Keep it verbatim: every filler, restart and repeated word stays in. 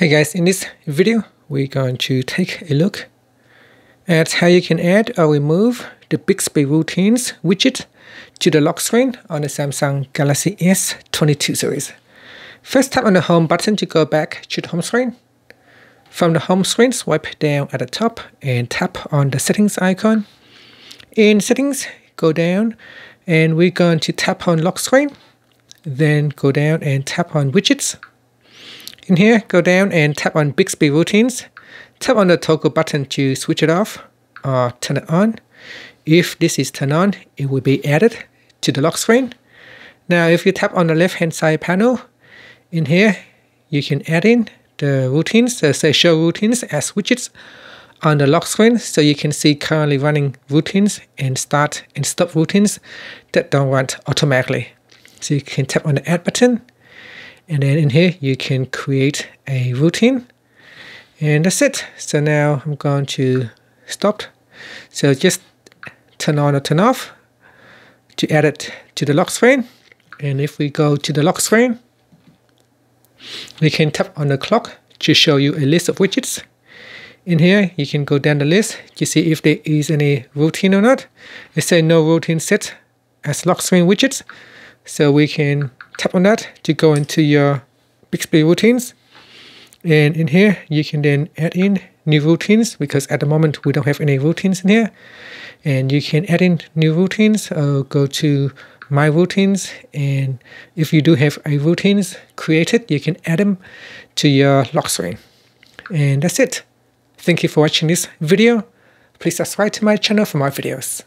Hey guys, in this video we're going to take a look at how you can add or remove the Bixby routines widget to the lock screen on the Samsung Galaxy S twenty-two series. First, tap on the home button to go back to the home screen. From the home screen, swipe down at the top and tap on the settings icon. In settings, go down and we're going to tap on lock screen, then go down and tap on widgets. In here, go down and tap on Bixby routines. Tap on the toggle button to switch it off or turn it on. If this is turned on, it will be added to the lock screen. Now, if you tap on the left-hand side panel, in here, you can add in the routines, the say show routines as widgets on the lock screen, so you can see currently running routines and start and stop routines that don't run automatically. So you can tap on the add button. And then in here, you can create a routine. And that's it. So now I'm going to stop. So just turn on or turn off to add it to the lock screen. And if we go to the lock screen, we can tap on the clock to show you a list of widgets. In here, you can go down the list to see if there is any routine or not. It says no routine set as lock screen widgets. So we can tap on that to go into your Bixby routines, and in here you can then add in new routines, because at the moment we don't have any routines in here. And you can add in new routines or go to my routines, and if you do have a routines created, you can add them to your lock screen. And that's it. Thank you for watching this video. Please subscribe to my channel for more videos.